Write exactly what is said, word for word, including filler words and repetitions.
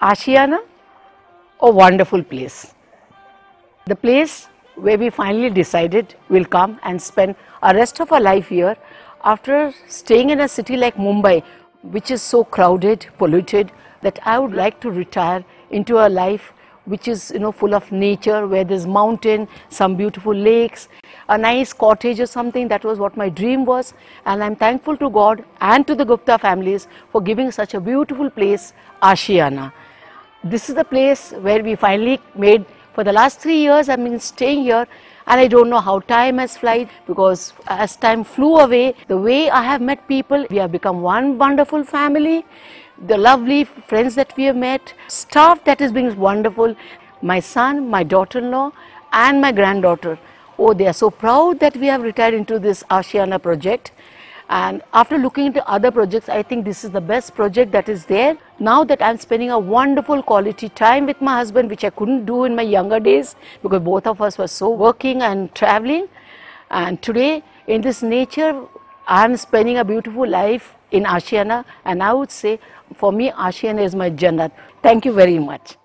Ashiana, a wonderful place. The place where we finally decided we'll come and spend the rest of our life here after staying in a city like Mumbai, which is so crowded, polluted, that I would like to retire into a life which is, you know, full of nature, where there's mountain, some beautiful lakes, a nice cottage or something. That was what my dream was, and I'm thankful to God and to the Gupta families for giving such a beautiful place, Ashiana. This is the place where we finally made, for the last three years I've been staying here, and I don't know how time has flown, because as time flew away, the way I have met people, we have become one wonderful family. The lovely friends that we have met, staff that is being wonderful, my son, my daughter-in-law and my granddaughter. Oh, they are so proud that we have retired into this Ashiana project, and after looking into other projects, I think this is the best project that is there. Now that I'm spending a wonderful quality time with my husband, which I couldn't do in my younger days because both of us were so working and traveling, and today in this nature, I'm spending a beautiful life in Ashiana, and I would say for me Ashiana is my Jannat. Thank you very much.